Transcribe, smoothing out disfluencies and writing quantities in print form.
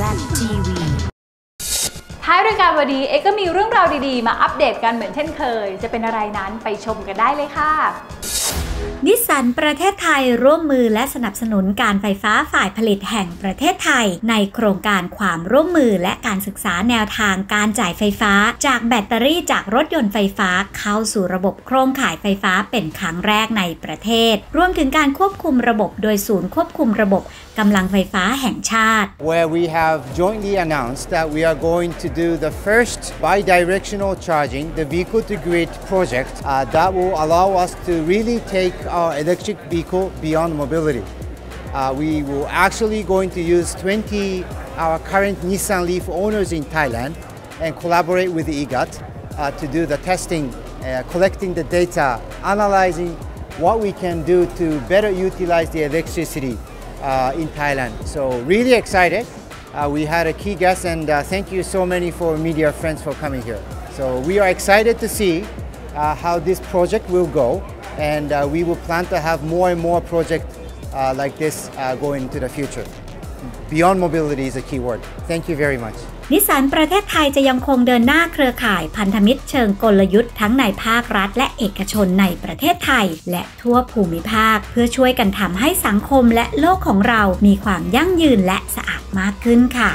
ZTV ท้ายรายการวันนี้เอกก็มีเรื่องราวดีๆมาอัปเดตกันเหมือนเช่นเคยจะเป็นอะไรนั้นไปชมกันได้เลยค่ะนิสสันประเทศไทยร่วมมือและสนับสนุนการไฟฟ้าฝ่ายผลิตแห่งประเทศไทยในโครงการความร่วมมือและการศึกษาแนวทางการจ่ายไฟฟ้าจากแบตเตอรี่จากรถยนต์ไฟฟ้าเข้าสู่ระบบโครงข่ายไฟฟ้าเป็นครั้งแรกในประเทศรวมถึงการควบคุมระบบโดยศูนย์ควบคุมระบบกำลังไฟฟ้าแห่งชาติ Where we have jointly announced that we are going to do the first bi-directional charging, the vehicle-to-grid project, that will allow us to really take our electric vehicle beyond mobility. We will actually going to use 20 our current Nissan Leaf owners in Thailand and collaborate with the EGOT to do the testing, collecting the data, analyzing what we can do to better utilize the electricity in Thailand. So really excited. We had a key guest and thank you so many for media friends for coming here. So we are excited to see how this project will go.And we will plan to have more and more projects like this going into the future. Beyond mobility is a key word. Thank you very much. นิสสันประเทศไทยจะยังคงเดินหน้าเครือข่ายพันธมิตรเชิงกลยุทธ์ทั้งในภาครัฐและเอกชนในประเทศไทยและทั่วภูมิภาคเพื่อช่วยกันทำให้สังคมและโลกของเรามีความยั่งยืนและสะอาดมากขึ้นค่ะ